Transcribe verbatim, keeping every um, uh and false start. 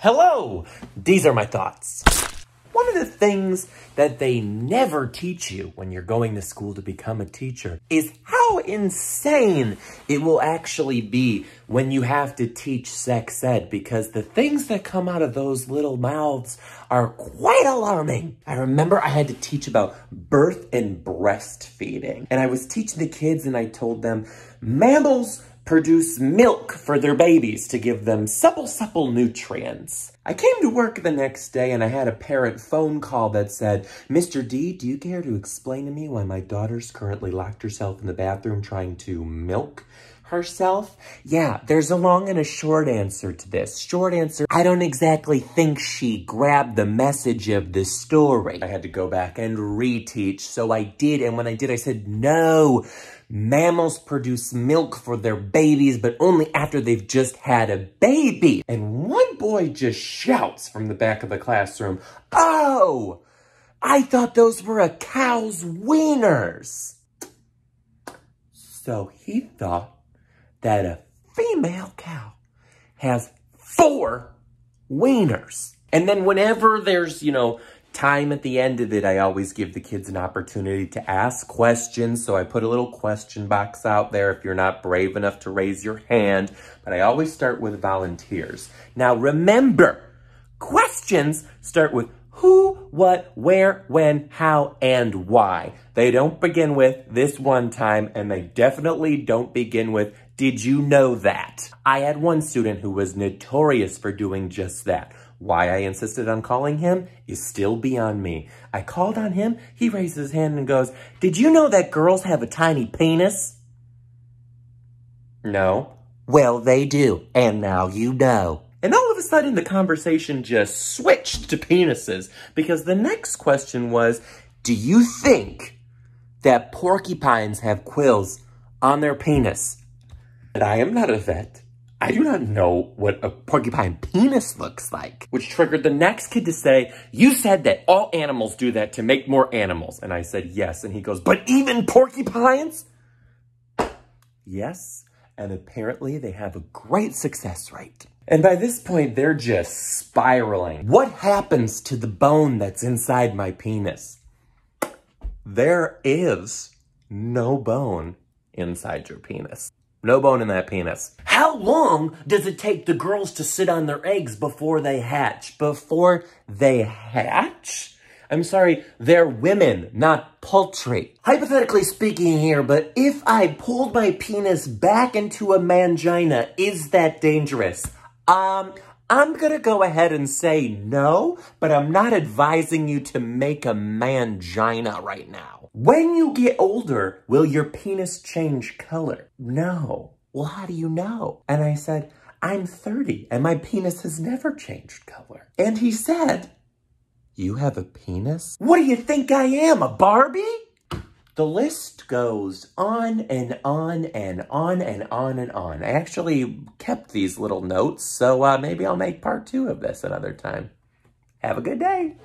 Hello, these are my thoughts. One of the things that they never teach you when you're going to school to become a teacher is how insane it will actually be when you have to teach sex ed, because the things that come out of those little mouths are quite alarming. I remember I had to teach about birth and breastfeeding, and I was teaching the kids and I told them mammals produce milk for their babies to give them supple, supple nutrients. I came to work the next day and I had a parent phone call that said, Mister D, do you care to explain to me why my daughter's currently locked herself in the bathroom trying to milk herself? Yeah, there's a long and a short answer to this. Short answer, I don't exactly think she grabbed the message of the story. I had to go back and reteach, so I did, and when I did, I said, no, mammals produce milk for their babies, but only after they've just had a baby. And one boy just shouts from the back of the classroom, oh, I thought those were a cow's wieners. So he thought that a female cow has four wieners. And then whenever there's, you know, time at the end of it, I always give the kids an opportunity to ask questions. So I put a little question box out there if you're not brave enough to raise your hand. But I always start with volunteers. Now remember, questions start with who, what, where, when, how, and why. They don't begin with this one time, and they definitely don't begin with did you know that? I had one student who was notorious for doing just that. Why I insisted on calling him is still beyond me. I called on him, he raised his hand and goes, did you know that girls have a tiny penis? No. Well, they do, and now you know. And all of a sudden, the conversation just switched to penises, because the next question was, do you think that porcupines have quills on their penis? And I am not a vet. I do not know what a porcupine penis looks like, which triggered the next kid to say, you said that all animals do that to make more animals. And I said, yes. And he goes, but even porcupines? Yes. And apparently they have a great success rate. And by this point, they're just spiraling. What happens to the bone that's inside my penis? There is no bone inside your penis. No bone in that penis. How long does it take the girls to sit on their eggs before they hatch? Before they hatch? I'm sorry, they're women, not poultry. Hypothetically speaking here, but if I pulled my penis back into a mangina, is that dangerous? Um, I'm gonna go ahead and say no, but I'm not advising you to make a mangina right now. When you get older, will your penis change color? No. Well, how do you know? And I said, I'm thirty and my penis has never changed color. And he said, you have a penis? What do you think I am, a Barbie? The list goes on and on and on and on and on. I actually kept these little notes, so uh, maybe I'll make part two of this another time. Have a good day.